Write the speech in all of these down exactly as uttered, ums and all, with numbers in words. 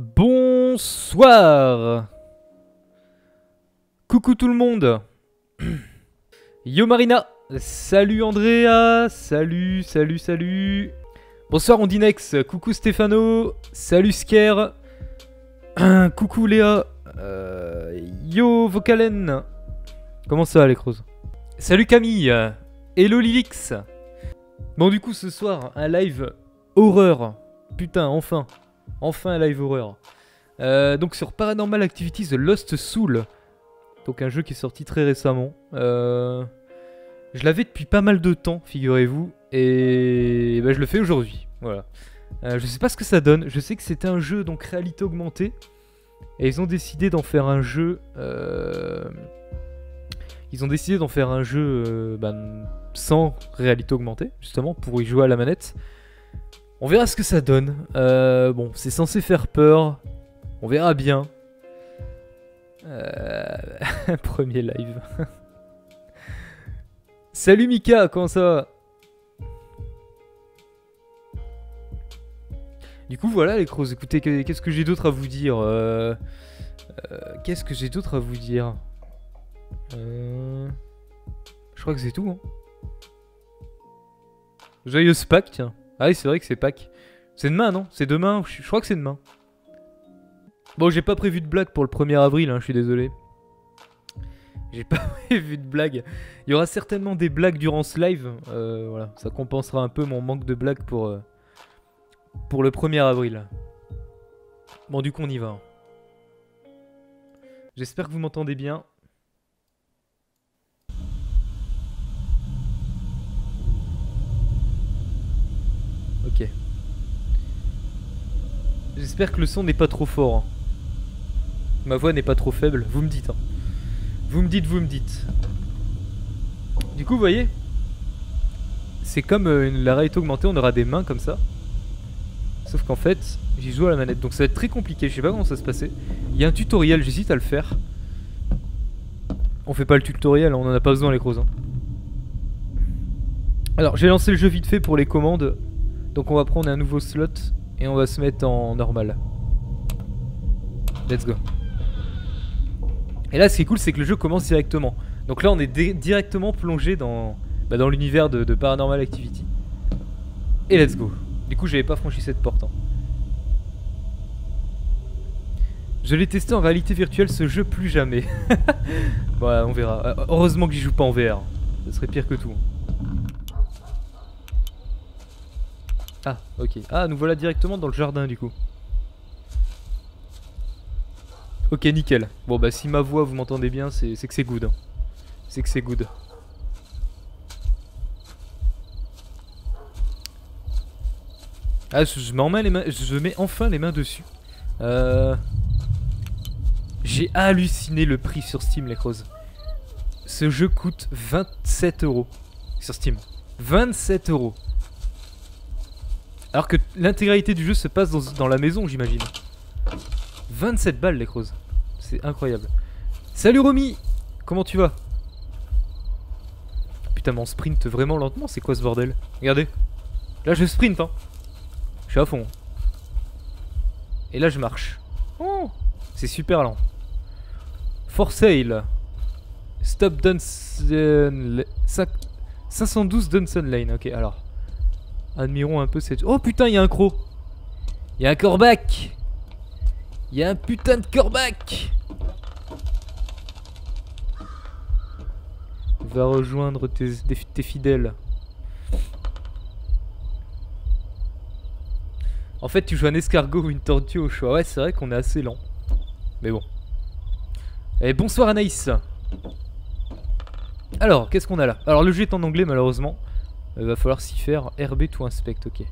Bonsoir. Coucou tout le monde. Yo Marina. Salut Andrea. Salut, salut, salut. Bonsoir Ondinex. Coucou Stéphano. Salut Sker. Coucou Léa. Euh, yo Vocalen. Comment ça les crozes? Salut Camille. Hello Lilix. Bon du coup ce soir un live horreur. Putain enfin. Enfin un live horreur. Euh, donc sur Paranormal Activity The Lost Soul. Donc un jeu qui est sorti très récemment. Euh, je l'avais depuis pas mal de temps, figurez-vous. Et bah, je le fais aujourd'hui. Voilà. Euh, je sais pas ce que ça donne. Je sais que c'était un jeu donc réalité augmentée. Et ils ont décidé d'en faire un jeu. Euh... Ils ont décidé d'en faire un jeu euh, bah, sans réalité augmentée, justement, pour y jouer à la manette. On verra ce que ça donne. Euh, bon, c'est censé faire peur. On verra bien. Euh... Premier live. Salut Mika, comment ça va? Du coup, voilà les crocs. Écoutez, qu'est-ce que j'ai d'autre à vous dire euh... euh, Qu'est-ce que j'ai d'autre à vous dire euh... Je crois que c'est tout. Hein. Joyeux Pâques, tiens. Ah oui, c'est vrai que c'est Pâques. C'est demain, non? C'est demain? Je crois que c'est demain. Bon, j'ai pas prévu de blague pour le premier avril, hein, je suis désolé. J'ai pas prévu de blague. Il y aura certainement des blagues durant ce live. Euh, voilà, ça compensera un peu mon manque de blagues pour, euh, pour le premier avril. Bon, du coup, on y va. J'espère que vous m'entendez bien. Ok. J'espère que le son n'est pas trop fort. Ma voix n'est pas trop faible. Vous me dites. Hein. Vous me dites, vous me dites. Du coup, vous voyez, c'est comme euh, la réalité augmentée, on aura des mains comme ça. Sauf qu'en fait, j'y joue à la manette. Donc ça va être très compliqué. Je sais pas comment ça se passait. Il y a un tutoriel, j'hésite à le faire. On fait pas le tutoriel, on en a pas besoin les gros. Hein. Alors j'ai lancé le jeu vite fait pour les commandes. Donc on va prendre un nouveau slot et on va se mettre en normal. Let's go. Et là ce qui est cool c'est que le jeu commence directement. Donc là on est directement plongé dans, bah, dans l'univers de, de Paranormal Activity. Et let's go. Du coup j'avais pas franchi cette porte. Hein. Je l'ai testé en réalité virtuelle ce jeu plus jamais. Voilà on verra. Heureusement que j'y joue pas en V R. Ce serait pire que tout. Ah, ok. Ah, nous voilà directement dans le jardin, du coup. Ok, nickel. Bon, bah, si ma voix, vous m'entendez bien, c'est que c'est good. Hein. C'est que c'est good. Ah, je, je m'en mets les mains... Je mets enfin les mains dessus. Euh... J'ai halluciné le prix sur Steam, les crozes. Ce jeu coûte vingt-sept euros sur Steam. vingt-sept euros. Alors que l'intégralité du jeu se passe dans, dans la maison, j'imagine. vingt-sept balles, les crozes. C'est incroyable. Salut Romy. Comment tu vas? Putain, mais on sprint vraiment lentement, c'est quoi ce bordel? Regardez. Là, je sprint, hein. Je suis à fond. Et là, je marche. Oh, c'est super lent. For sale. Stop Dunson... cinq cent douze Dunson Lane. Ok, alors... Admirons un peu cette... Oh putain, il y a un croc. Il y a un corbac. Il y a un putain de corbac. Va rejoindre tes, tes, tes fidèles. En fait, tu joues un escargot ou une tortue au choix. Ouais, c'est vrai qu'on est assez lent. Mais bon. Et bonsoir Anaïs. Alors, qu'est-ce qu'on a là? Alors, le jeu est en anglais, malheureusement. Il va falloir s'y faire. R B tout inspect, ok.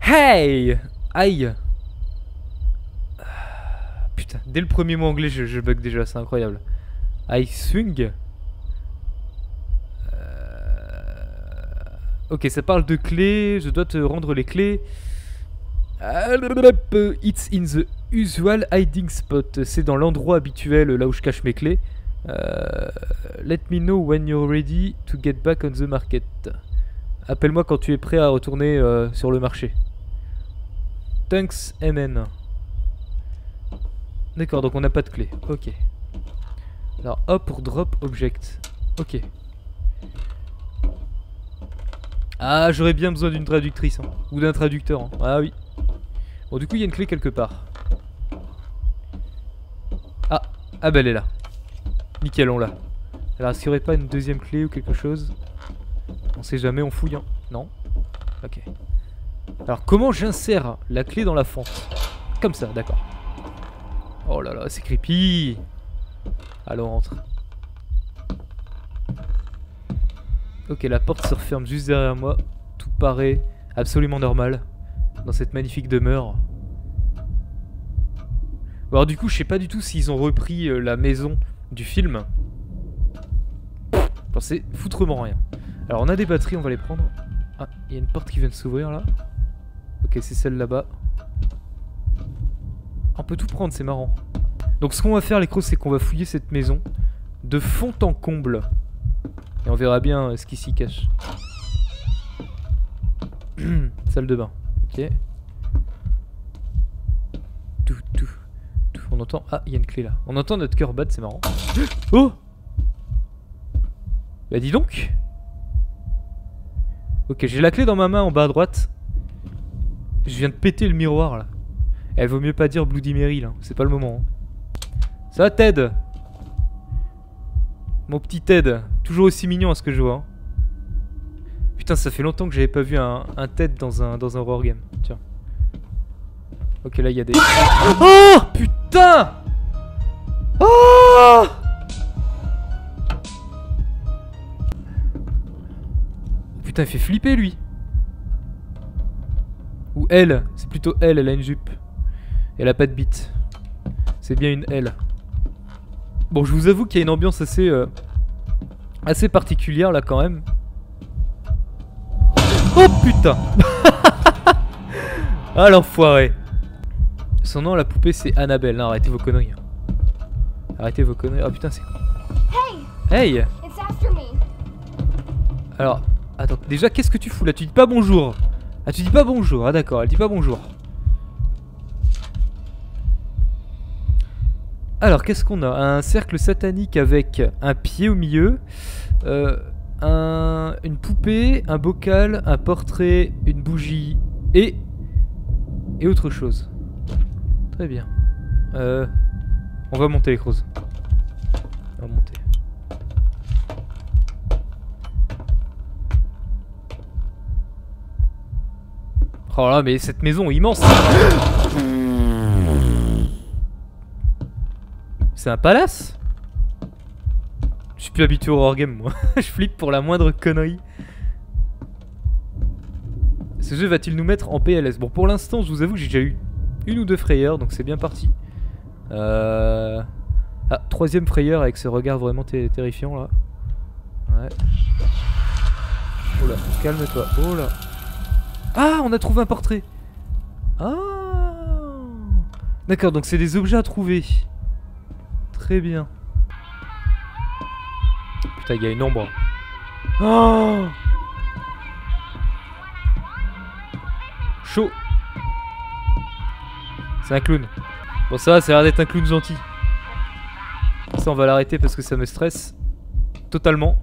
Hey! Aïe! Putain, dès le premier mot anglais, je, je bug déjà, c'est incroyable. I swing. Euh... Ok, ça parle de clés, je dois te rendre les clés. It's in the usual hiding spot. C'est dans l'endroit habituel, là où je cache mes clés. Uh, let me know when you're ready to get back on the market. Appelle-moi quand tu es prêt à retourner euh, sur le marché. Thanks, M N. D'accord, donc on n'a pas de clé. Ok. Alors A pour drop object. Ok. Ah, j'aurais bien besoin d'une traductrice, hein. Ou d'un traducteur, hein. Ah oui. Bon, du coup, il y a une clé quelque part. Ah, ah bah elle est là. Nickel, on l'a. Alors, est-ce qu'il n'y aurait pas une deuxième clé ou quelque chose? On sait jamais, on fouille, hein. Non? Ok. Alors, comment j'insère la clé dans la fente? Comme ça, d'accord. Oh là là, c'est creepy. Alors, on rentre. Ok, la porte se referme juste derrière moi. Tout paraît absolument normal dans cette magnifique demeure. Bon, alors du coup, je sais pas du tout s'ils ont repris euh, la maison du film. J'en sais foutrement rien. Alors, on a des batteries, on va les prendre. Ah, il y a une porte qui vient de s'ouvrir là. Ok, c'est celle là-bas. On peut tout prendre, c'est marrant. Donc, ce qu'on va faire, les crocs, c'est qu'on va fouiller cette maison de fond en comble. Et on verra bien ce qui s'y cache. Salle de bain. Ok. Tout, tout, tout. On entend... Ah, il y a une clé là. On entend notre cœur battre, c'est marrant. Oh! Bah dis donc! Ok, j'ai la clé dans ma main en bas à droite. Je viens de péter le miroir là. Elle vaut mieux pas dire Bloody Mary là. C'est pas le moment. Hein. Ça, Ted! Mon petit Ted, toujours aussi mignon à ce que je vois. Hein. Putain, ça fait longtemps que j'avais pas vu un, un Ted dans un dans un horror game. Tiens. Ok, là il y a des. Oh putain. Oh. Putain, il fait flipper lui. Ou elle, c'est plutôt elle. Elle a une jupe. Elle a pas de bite. C'est bien une elle. Bon, je vous avoue qu'il y a une ambiance assez euh, assez particulière là quand même. Oh putain. Ah l'enfoiré. Son nom la poupée c'est Annabelle. Non, arrêtez vos conneries. Arrêtez vos conneries. Oh putain c'est quoi? Hey, hey. Alors, attends, déjà qu'est-ce que tu fous là? Tu dis pas bonjour. Ah tu dis pas bonjour, ah d'accord, elle dit pas bonjour. Alors, qu'est-ce qu'on a? Un cercle satanique avec un pied au milieu, euh, un, une poupée, un bocal, un portrait, une bougie et... et autre chose. Très bien. Euh, on va monter les crozes. On va monter. Oh là, mais cette maison est immense! C'est un palace? Je suis plus habitué au horror game moi. Je flippe pour la moindre connerie. Ce jeu va-t-il nous mettre en P L S? Bon, pour l'instant je vous avoue que j'ai déjà eu une ou deux frayeurs, donc c'est bien parti. Euh... Ah, troisième frayeur avec ce regard vraiment terrifiant là. Ouais. Oh là, calme-toi. Oh là. Ah, on a trouvé un portrait. Ah. D'accord, donc c'est des objets à trouver. Très bien. Putain, il y a une ombre. Oh, chaud. C'est un clown. Bon, ça va, ça a l'air d'être un clown gentil. Ça, on va l'arrêter parce que ça me stresse totalement.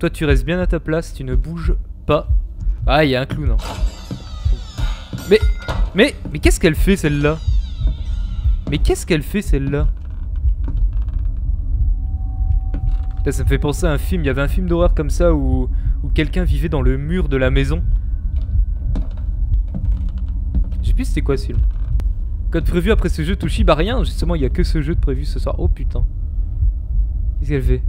Toi, tu restes bien à ta place, tu ne bouges pas. Ah, il y a un clown. Hein. Mais, mais, mais qu'est-ce qu'elle fait celle-là? Mais qu'est-ce qu'elle fait celle-là? Là, ça me fait penser à un film, il y avait un film d'horreur comme ça où, où quelqu'un vivait dans le mur de la maison. Je sais plus c'était quoi ce film. Code prévu après ce jeu Touchy, bah rien, justement il n'y a que ce jeu de prévu ce soir. Oh putain. Qu'est-ce qu'elle fait?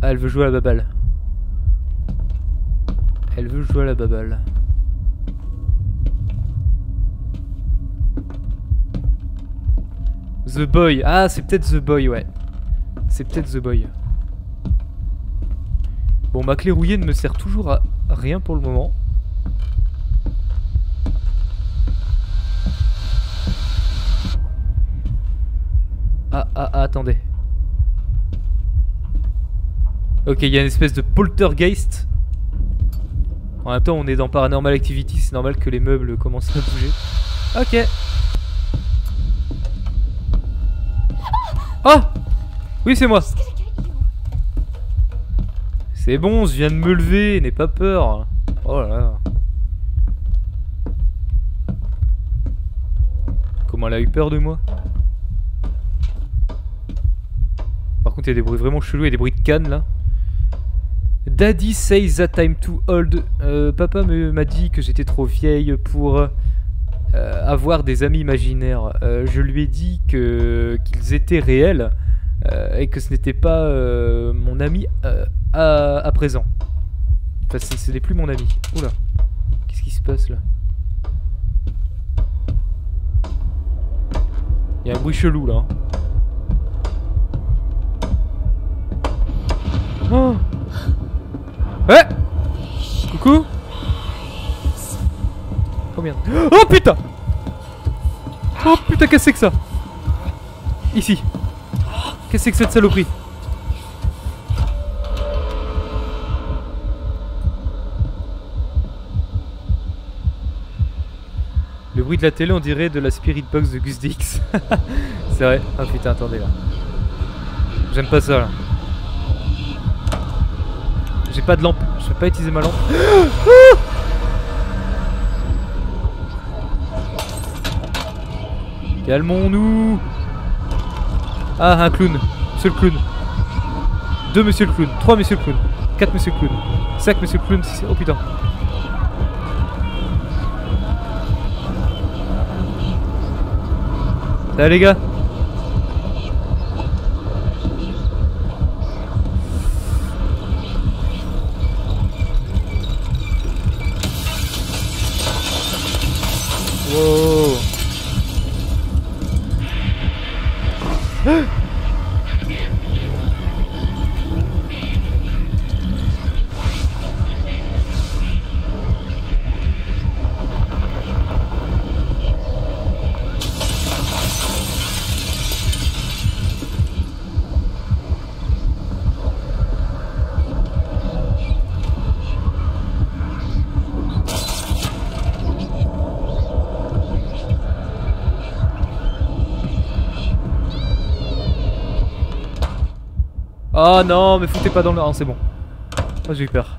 Ah, elle veut jouer à la baballe. Elle veut jouer à la baballe. The Boy, ah c'est peut-être The Boy, ouais. C'est peut-être The Boy. Bon, ma clé rouillée ne me sert toujours à rien pour le moment. Ah ah ah, attendez. Ok, il y a une espèce de poltergeist. En même temps on est dans Paranormal Activity, c'est normal que les meubles commencent à bouger. Ok. Oh! Oui, c'est moi! C'est bon, je viens de me lever, n'aie pas peur! Oh là là! Comment elle a eu peur de moi? Par contre, il y a des bruits vraiment chelous, il y a des bruits de canne là. Daddy says that I'm too old. Euh, papa m'a dit que j'étais trop vieille pour euh, avoir des amis imaginaires. Euh, je lui ai dit que qu'ils étaient réels euh, et que ce n'était pas euh, mon ami euh, à, à présent. Enfin, ce n'est plus mon ami. Oula, qu'est-ce qui se passe là? Il y a un bruit chelou là. Oh! Ouais! Coucou! Oh merde! Oh putain! Oh putain, qu'est-ce que c'est que ça? Ici! Qu'est-ce que c'est que cette saloperie? Le bruit de la télé, on dirait de la Spirit Box de Gus Dix. C'est vrai. Oh putain, attendez là. J'aime pas ça là. J'ai pas de lampe, je peux pas utiliser ma lampe. Calmons-nous. Ah, un clown. Monsieur le clown. Deux monsieur le clown. Trois monsieur le clown. Quatre monsieur le clown. Cinq monsieur le clown. Six... Oh putain. Salut les gars. Wow. Ah. Oh non, mais foutez pas dans le... Ah, c'est bon. Oh, j'ai eu peur.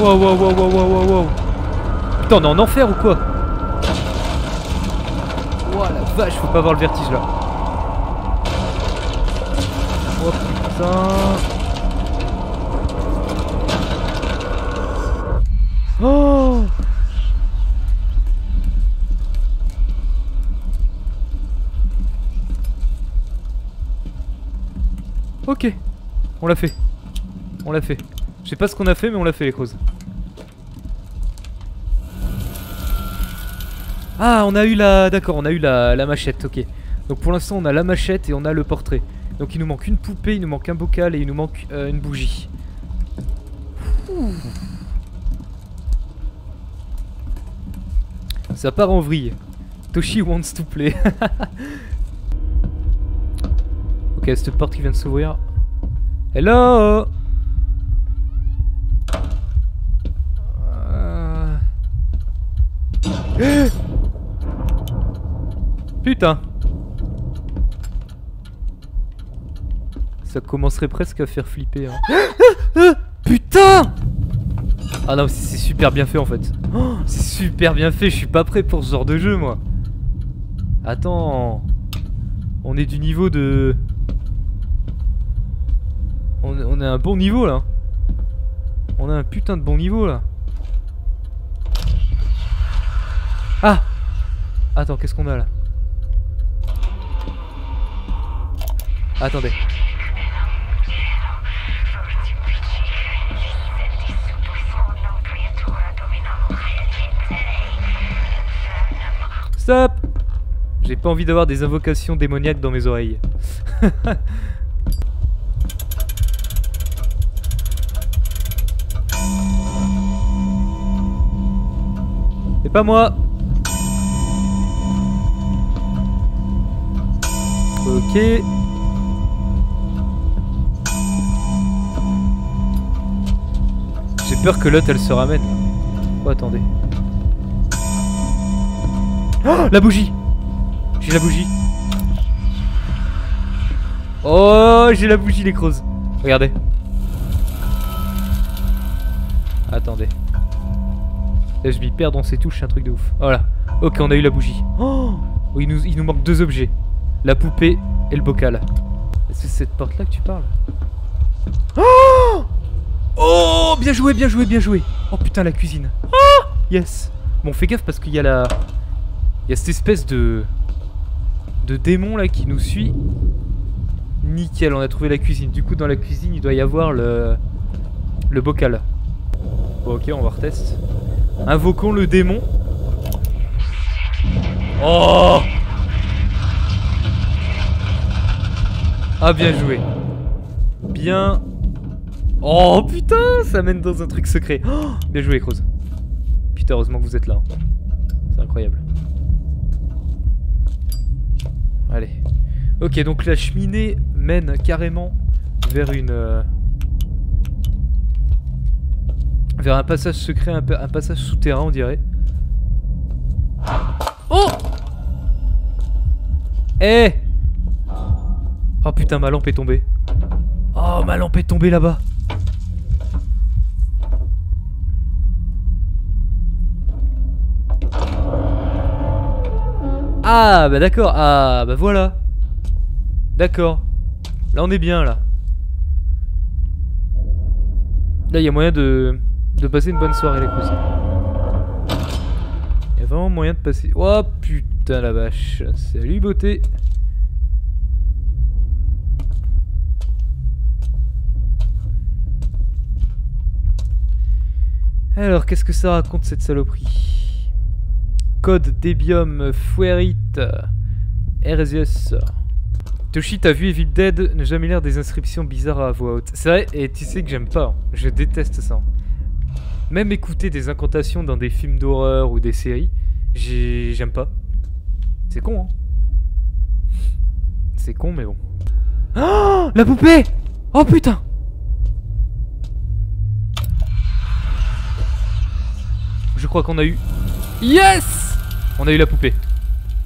Wow, wow, wow, wow, wow, wow. Putain, on est en enfer ou quoi? Oh la vache, faut pas avoir le vertige là. Oh putain. Oh. Ok, on l'a fait. On l'a fait. Je sais pas ce qu'on a fait, mais on l'a fait, les creuses. Ah, on a eu la... D'accord, on a eu la, la machette, ok. Donc pour l'instant, on a la machette et on a le portrait. Donc il nous manque une poupée, il nous manque un bocal et il nous manque euh, une bougie. Ouh. Ça part en vrille. Toshi wants to play. Ok, cette porte qui vient de s'ouvrir. Hello. euh... Putain. Ça commencerait presque à faire flipper. Hein. Putain. Ah non, c'est super bien fait en fait. Oh, c'est super bien fait, je suis pas prêt pour ce genre de jeu moi. Attends. On est du niveau de... On a un bon niveau là. On a un putain de bon niveau là. Ah. Attends, qu'est-ce qu'on a là? Attendez. Stop. J'ai pas envie d'avoir des invocations démoniaques dans mes oreilles. C'est pas moi. Ok. J'ai peur que l'autre elle se ramène. Oh attendez. Oh la bougie. J'ai la bougie. Oh, j'ai la bougie, les creuses. Regardez. Attendez. Là, je m'y perds dans ces touches, c'est un truc de ouf. Voilà. Ok, on a eu la bougie. Oh, il nous, il nous manque deux objets. La poupée et le bocal. Est-ce que c'est cette porte-là que tu parles? Oh, oh, bien joué, bien joué, bien joué. Oh putain, la cuisine. Oh, yes. Bon, fais gaffe parce qu'il y a la... Il y a cette espèce de... de démon là qui nous suit. Nickel, on a trouvé la cuisine. Du coup, dans la cuisine, il doit y avoir le... le bocal. Bon, ok, on va retester. Invoquons le démon. Oh! Ah, bien joué. Bien. Oh putain, ça mène dans un truc secret. Oh, bien joué, Cruz. Putain, heureusement que vous êtes là. Hein. C'est incroyable. Allez. Ok, donc la cheminée mène carrément vers une... Euh... vers un passage secret, un, pa un passage souterrain, on dirait. Oh! Eh! Hey, oh putain, ma lampe est tombée. Oh, ma lampe est tombée là-bas. Ah, bah d'accord. Ah, bah voilà. D'accord. Là, on est bien, là. Là, il y a moyen de... de passer une bonne soirée, les cousins. Il y a vraiment moyen de passer... Oh, putain, la vache. Salut, beauté. Alors, qu'est-ce que ça raconte, cette saloperie? Code Debium Fuerite R S S. Toshi, t'as vu Evil Dead? N'a jamais l'air des inscriptions bizarres à voix haute. C'est vrai, et tu sais que j'aime pas. Je déteste ça. Même écouter des incantations dans des films d'horreur ou des séries, j'aime pas. C'est con, hein. C'est con, mais bon. Oh, la poupée! Oh putain! Je crois qu'on a eu... Yes! On a eu la poupée.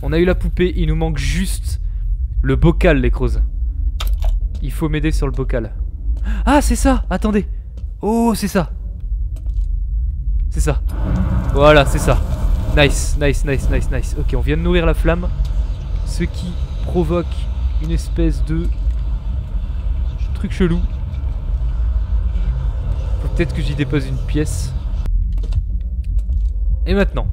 On a eu la poupée, il nous manque juste le bocal, les crozes. Il faut m'aider sur le bocal. Ah, c'est ça! Attendez! Oh, c'est ça! C'est ça. Voilà, c'est ça. Nice, nice, nice, nice, nice. Ok, on vient de nourrir la flamme. Ce qui provoque une espèce de... truc chelou. Faut peut-être que j'y dépose une pièce. Et maintenant,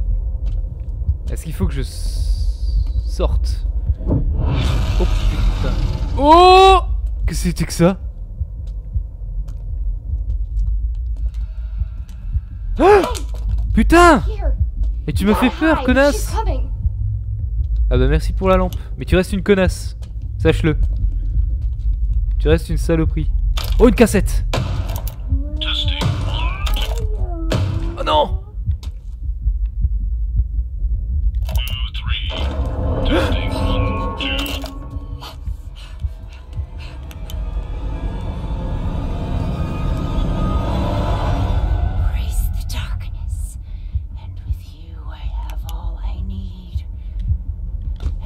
est-ce qu'il faut que je sorte? Oh putain. Oh, qu'est-ce que c'était que ça? Ah, putain! Et tu me fais peur, connasse! Ah bah merci pour la lampe. Mais tu restes une connasse. Sache-le. Tu restes une saloperie. Oh, une cassette! Oh non!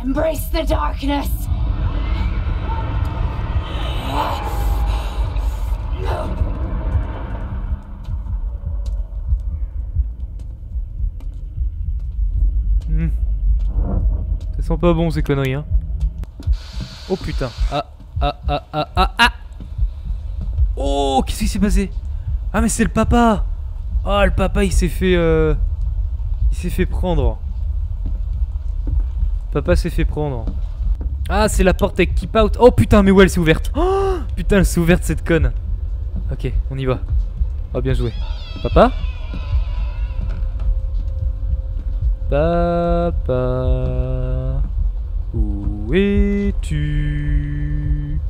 Embrace the darkness. Hmm. Ça sent pas bon ces conneries, hein. Oh putain. Ah ah ah ah ah ah. Oh, qu'est-ce qui s'est passé? Ah mais c'est le papa. Ah, oh, le papa il s'est fait euh... il s'est fait prendre. Papa s'est fait prendre. Ah, c'est la porte avec keep out. Oh putain, mais ouais, elle s'est ouverte. Oh, putain, elle s'est ouverte cette conne. Ok, on y va. Oh, bien joué. Papa? Papa? Où es-tu?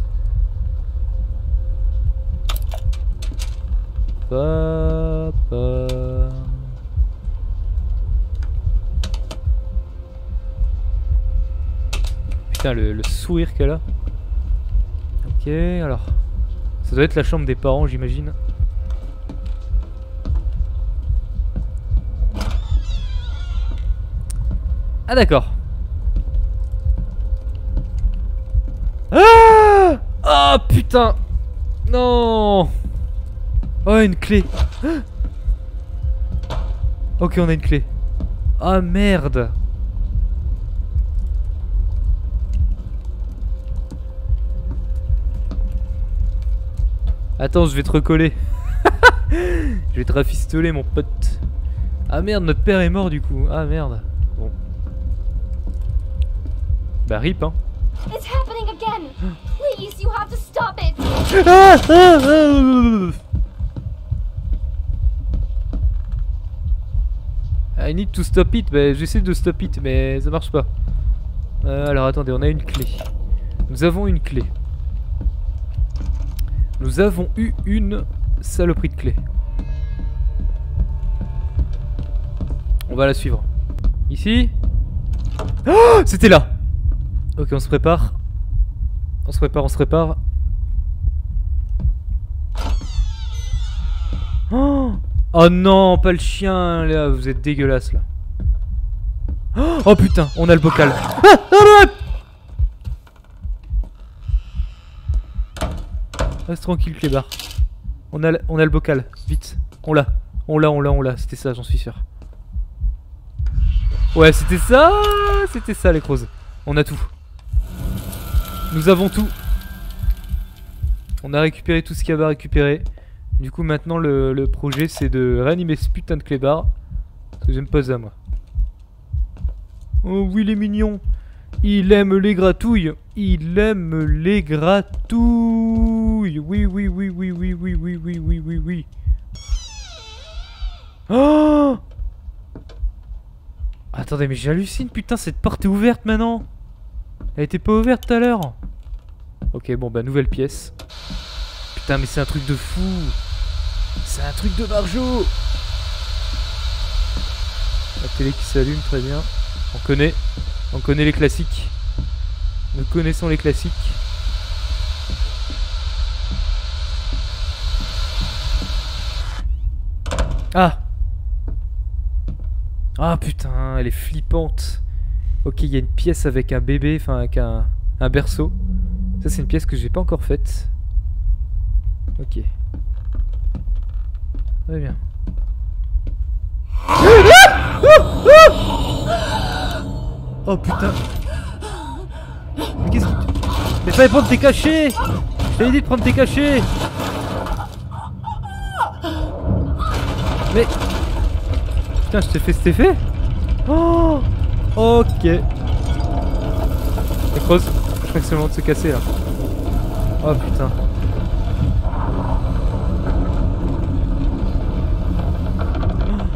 Papa? Putain, le, le sourire qu'elle a. Ok, alors. Ça doit être la chambre des parents, j'imagine. Ah, d'accord. Ah, oh putain. Non. Oh, une clé. Ok, on a une clé. Ah oh, merde. Attends, je vais te recoller. Je vais te rafistoler, mon pote. Ah merde, notre père est mort du coup. Ah merde. Bon. Bah rip, hein. It's happening again. Please, you have to stop it. Ah, ah, ah. I need to stop it. Bah, j'essaie de stop it, mais ça marche pas. Euh, alors attendez, on a une clé. Nous avons une clé. Nous avons eu une saloperie de clé. On va la suivre. Ici. Oh, c'était là. Ok, on se prépare. On se prépare, on se prépare. Oh, oh non, pas le chien, là, vous êtes dégueulasse là. Oh putain, on a le bocal. Ah, ah, ah. Reste tranquille, Clébar. On a, on a le bocal, vite. On l'a, on l'a, on l'a, on l'a. C'était ça, j'en suis sûr. Ouais, c'était ça, c'était ça les crozes. On a tout. Nous avons tout. On a récupéré tout ce qu'il y avait à récupérer. Du coup, maintenant, le, le projet, c'est de réanimer ce putain de clébard. Parce que j'aime pas ça, moi. Oh oui, il est mignon. Il aime les gratouilles. Il aime les gratouilles. Oui, oui, oui, oui, oui, oui, oui, oui, oui, oui, oui. Oh! Attendez, mais j'hallucine, putain, cette porte est ouverte maintenant. Elle était pas ouverte tout à l'heure. Ok, bon, bah, nouvelle pièce. Putain, mais c'est un truc de fou. C'est un truc de barjot. La télé qui s'allume, très bien. On connaît. On connaît les classiques. Nous connaissons les classiques. Ah! Ah putain, elle est flippante. Ok, il y a une pièce avec un bébé, enfin avec un, un berceau. Ça c'est une pièce que j'ai pas encore faite. Ok. Très bien. Oh putain. Mais qu'est-ce que tu... Mais fallait prendre tes cachets. Je t'avais dit de prendre tes cachets. Mais... Putain, je t'ai fait cet effet. Oh, ok. Les crozes, je crois que c'est le moment de se casser là. Oh putain.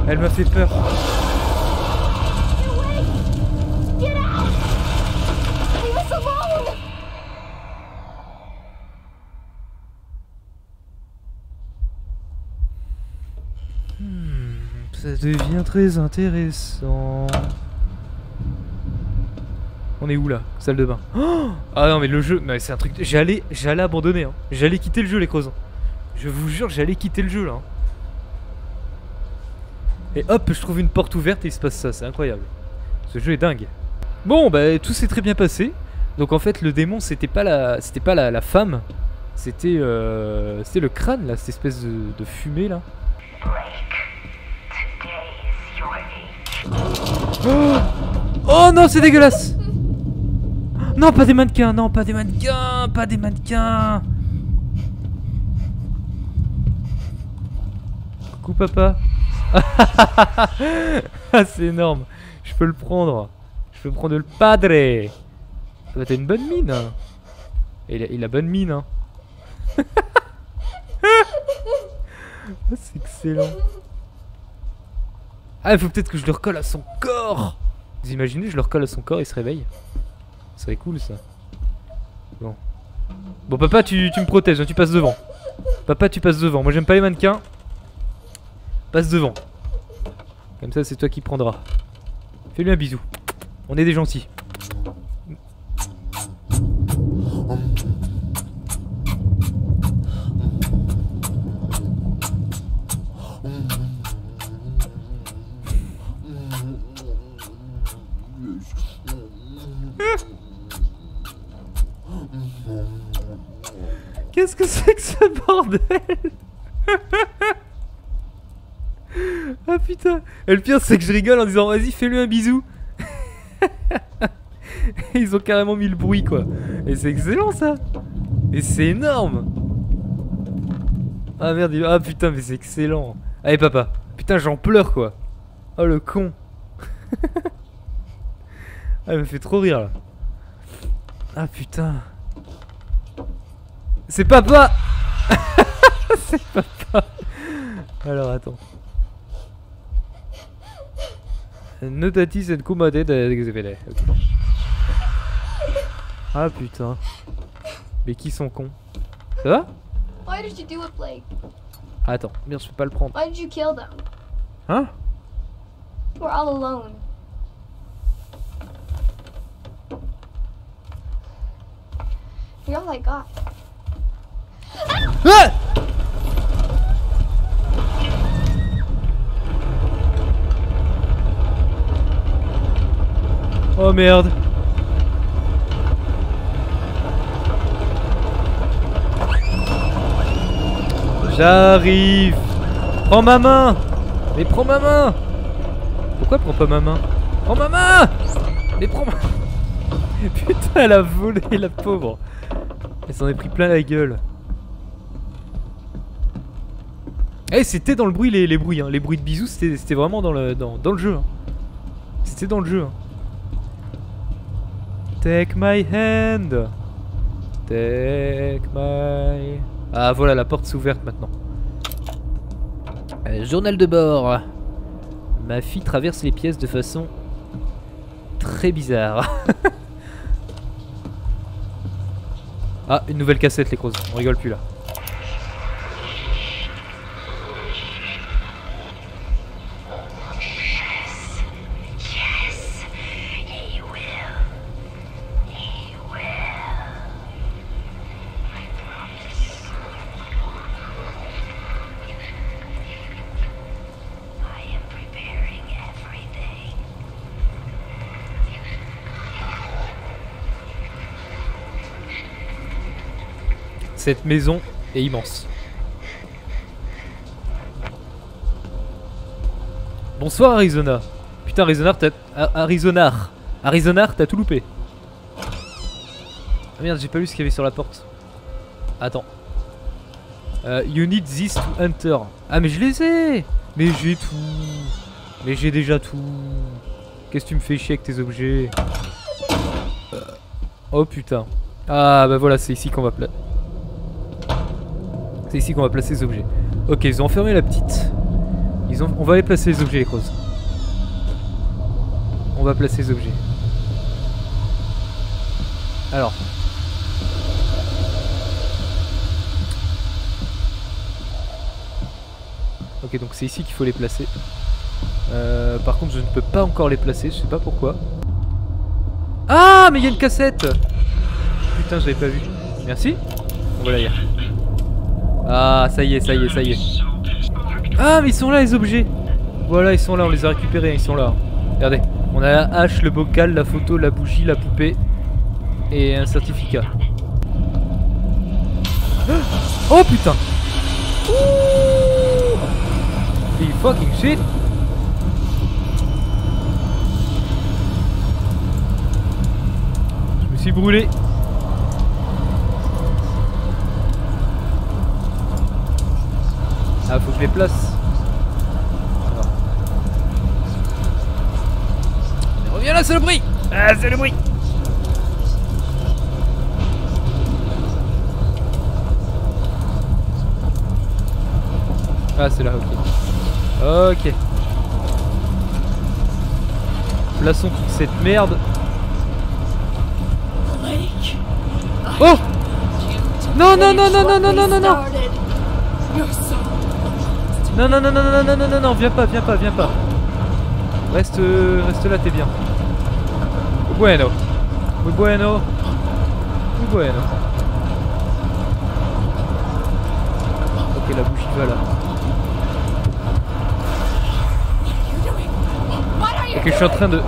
Elle m'a fait peur. Ça devient très intéressant. On est où là? Salle de bain. Oh, ah non mais le jeu, mais c'est un truc. J'allais, j'allais abandonner. Hein. J'allais quitter le jeu les crozes. Je vous jure, j'allais quitter le jeu là. Hein. Et hop, je trouve une porte ouverte et il se passe ça. C'est incroyable. Ce jeu est dingue. Bon bah tout s'est très bien passé. Donc en fait le démon c'était pas la, c'était pas la, la femme. C'était, euh, c'était le crâne là, cette espèce de, de fumée là. Oh, oh non, c'est dégueulasse. Non, pas des mannequins, non, pas des mannequins, pas des mannequins. Coucou papa. C'est énorme. Je peux le prendre. Je peux prendre le padre. Ah, bah, t'as une bonne mine. Il a, il a bonne mine. Hein. C'est excellent. Ah, il faut peut-être que je le recolle à son corps. Vous imaginez, je le recolle à son corps, il se réveille. Ça serait cool, ça. Bon. Bon, papa, tu, tu me protèges, hein, tu passes devant. Papa, tu passes devant. Moi, j'aime pas les mannequins. Passe devant. Comme ça, c'est toi qui prendras. Fais-lui un bisou. On est des gentils. Qu'est-ce que c'est que ce bordel? Ah putain. Et le pire c'est que je rigole en disant vas-y fais-lui un bisou. Ils ont carrément mis le bruit quoi. Et c'est excellent ça. Et c'est énorme. Ah merde, il... ah putain mais c'est excellent. Allez papa. Putain j'en pleure quoi. Oh le con. Ah il me fait trop rire là. Ah putain. C'est papa. C'est papa. Alors attends. Notati Senkumade d'Exepede. Ah putain. Mais qui sont cons. Ça va? Why did you do it, Blake? Attends, merde, je peux pas le prendre. Why did you kill them? Hein? We're all alone. You're all I got. Ah! Oh merde. J'arrive. Prends ma main. Mais prends ma main. Pourquoi prends pas ma main? Prends ma main. Mais prends ma... Putain elle a volé la pauvre. Elle s'en est pris plein la gueule. Eh hey, c'était dans le bruit les, les bruits hein. Les bruits de bisous c'était vraiment dans le, dans, dans le jeu hein. C'était dans le jeu hein. Take my hand. Take my... Ah voilà, la porte s'est ouverte maintenant. Euh, journal de bord. Ma fille traverse les pièces de façon très bizarre. Ah, une nouvelle cassette les crozes, on rigole plus là. Cette maison est immense. Bonsoir Arizona. Putain Arizona t'as... Arizona Arizona t'as tout loupé. Ah merde j'ai pas lu ce qu'il y avait sur la porte. Attends. euh, You need this to enter. Ah mais je les ai. Mais j'ai tout. Mais j'ai déjà tout. Qu'est-ce que tu me fais chier avec tes objets euh... Oh putain. Ah bah voilà c'est ici qu'on va placer. C'est ici qu'on va placer les objets. Ok, ils ont enfermé la petite. Ils ont... On va aller placer les objets, les crozes. On va placer les objets. Alors. Ok, donc c'est ici qu'il faut les placer. Euh, par contre, je ne peux pas encore les placer, je sais pas pourquoi. Ah, mais il y a une cassette. Putain, je l'avais pas vu. Merci. On va la lire. Ah ça y est, ça y est, ça y est. Ah mais ils sont là les objets. Voilà ils sont là, on les a récupérés, ils sont là. Regardez, on a la hache, le bocal, la photo, la bougie, la poupée. Et un certificat. Oh putain. Ouh. You fucking shit. Je me suis brûlé. Ah, faut que je les place. Alors. Mais reviens là, c'est le bruit. Ah, c'est le bruit. Ah, c'est là, ok. Ok. Plaçons toute cette merde. Oh! Non, non, non, non, non, non, non, non, non. Non non non non non non non non non viens pas viens pas viens pas reste euh, reste là t'es bien. Muy bueno muy bueno muy bueno. Ok la bougie va là. Ok je suis en train de...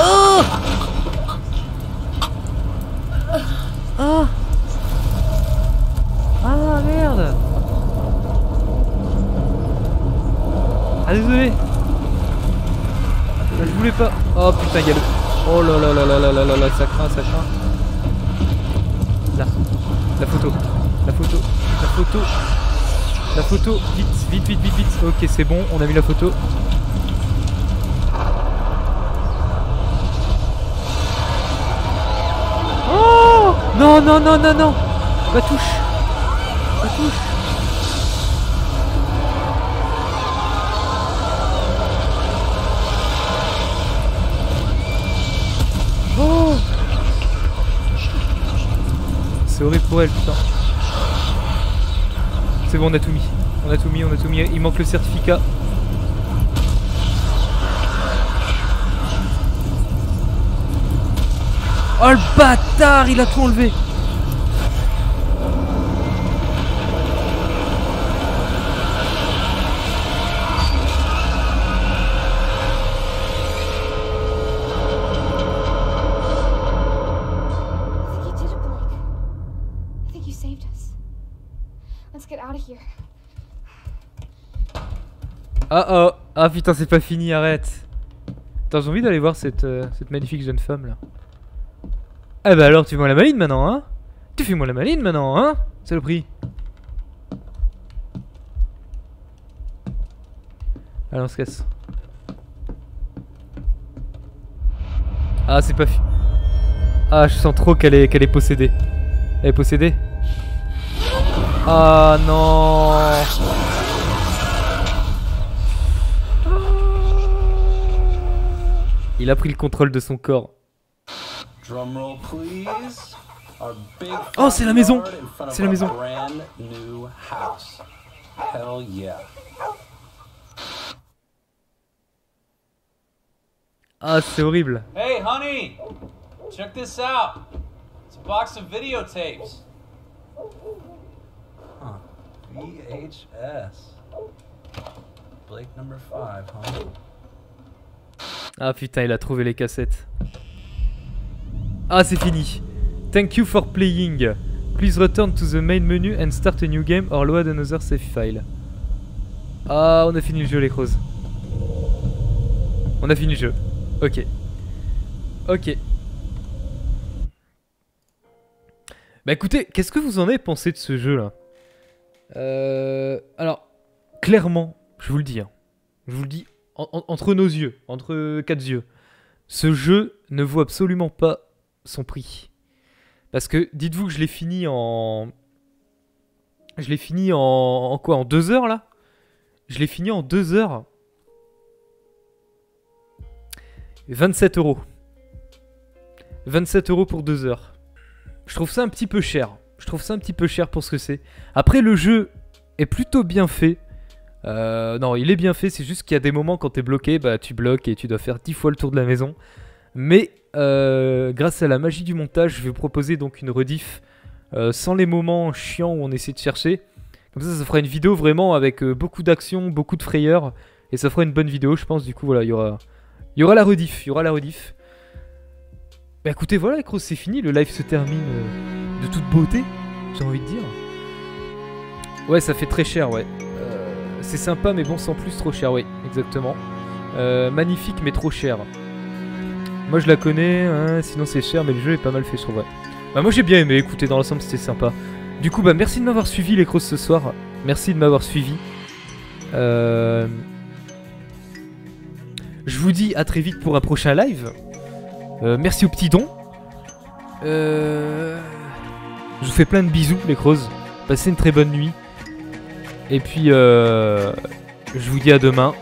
Oh. Ah. Ah désolé. Là, je voulais pas. Oh putain y'a le. Oh là là là là là là là là, ça craint, ça craint. Là. La photo. La photo. La photo. La photo. Vite, vite, vite, vite, vite. Ok c'est bon, on a mis la photo. Oh non non non non non. Pas touche. Pas touche. C'est horrible pour elle, putain. C'est bon, on a tout mis. On a tout mis, on a tout mis. Il manque le certificat. Oh le bâtard, il a tout enlevé. Ah oh, ah putain c'est pas fini, arrête. T'as envie d'aller voir cette, euh, cette magnifique jeune femme là. Eh bah alors tu fais-moi la maline maintenant hein. Tu fais-moi la maline maintenant hein. C'est le prix. Allez on se casse. Ah c'est pas fini. Ah je sens trop qu'elle est, qu'elle est possédée. Elle est possédée. Ah non. Il a pris le contrôle de son corps. Oh, c'est la maison! C'est la maison! Ah, c'est horrible! Hey, honey! Check this out! It's a box of videotapes. Huh. V H S. Blake number five, huh? Ah putain, il a trouvé les cassettes. Ah c'est fini. Thank you for playing. Please return to the main menu and start a new game or load another save file. Ah on a fini le jeu les crows. On a fini le jeu. Ok. Ok. Bah écoutez, qu'est-ce que vous en avez pensé de ce jeu là? Euh... Alors, clairement, je vous le dis. Hein, je vous le dis. Entre nos yeux, entre quatre yeux, ce jeu ne vaut absolument pas son prix. Parce que, dites-vous que je l'ai fini en... Je l'ai fini en... en quoi? En deux heures, là? Je l'ai fini en deux heures. vingt-sept euros. vingt-sept euros pour deux heures. Je trouve ça un petit peu cher. Je trouve ça un petit peu cher pour ce que c'est. Après, le jeu est plutôt bien fait. Euh, non, il est bien fait, c'est juste qu'il y a des moments quand t'es bloqué, bah tu bloques et tu dois faire dix fois le tour de la maison. Mais euh, grâce à la magie du montage, je vais vous proposer donc une rediff euh, sans les moments chiants où on essaie de chercher. Comme ça, ça fera une vidéo vraiment avec euh, beaucoup d'action, beaucoup de frayeur. Et ça fera une bonne vidéo, je pense. Du coup, voilà, il y aura, y aura la rediff, il y aura la rediff. Bah écoutez, voilà les crocs, c'est fini, le live se termine euh, de toute beauté, j'ai envie de dire. Ouais, ça fait très cher, ouais. C'est sympa mais bon sans plus, trop cher, oui, exactement. Euh, magnifique mais trop cher. Moi je la connais, hein, sinon c'est cher mais le jeu est pas mal fait je trouve. Ouais. Bah moi j'ai bien aimé, écoutez dans l'ensemble c'était sympa. Du coup bah merci de m'avoir suivi les crocs ce soir, merci de m'avoir suivi. Euh... Je vous dis à très vite pour un prochain live. Euh, merci aux petits dons. Euh... Je vous fais plein de bisous les crocs, passez une très bonne nuit. Et puis, euh, je vous dis à demain.